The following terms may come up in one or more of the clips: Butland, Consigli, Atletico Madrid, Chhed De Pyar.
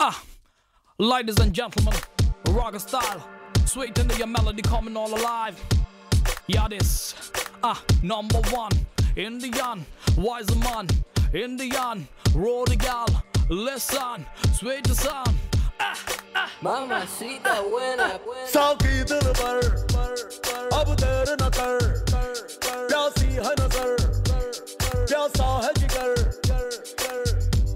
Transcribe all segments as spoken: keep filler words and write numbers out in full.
Ah, ladies and gentlemen, rock style, sweet into your melody, coming all alive. Yeah, this, ah, number one, Indian, wise man, Indian, royal, listen, sweet sound. Ah, ah, Mama, see the winner. South की दरबार, अब तेरे नजर, क्या सी है नजर, क्या सा है जिगर,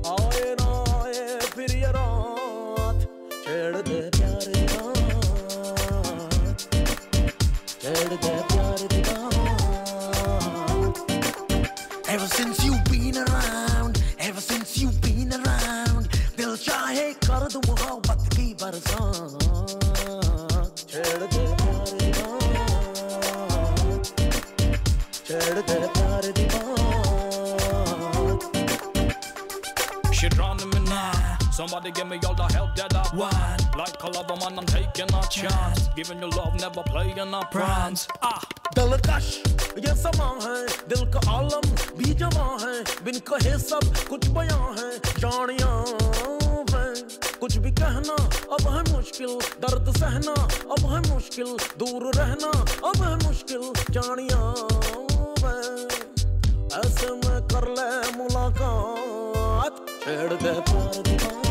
आए ना आए फिर ये रात, छेड़ दे प्यार की रात, छेड़ दे प्यार की रात. Ever since you've been around, ever since you've been around, दिल चाहे कर दूँ मोहब्बत की बरसात, छेड़ दे प्यार की रात, छेड़ दे प्यार की रात. She drowning me now. Somebody give me all the help that I want. Like a lover man, I'm taking a chance. Giving you love, never playing a pranks. Ah, दिलकश ये समा है, दिल का आलम भी जमा है, बिन कहे सब कुछ बयां है, जानियां हैं कुछ भी कहना, अब है मुश्किल दर्द सहना, अब है मुश्किल दूर रहना, अब है मुश्किल जानियां हैं, ऐसे में कर ले मुलाकात, छेड़ दे प्यार की बात.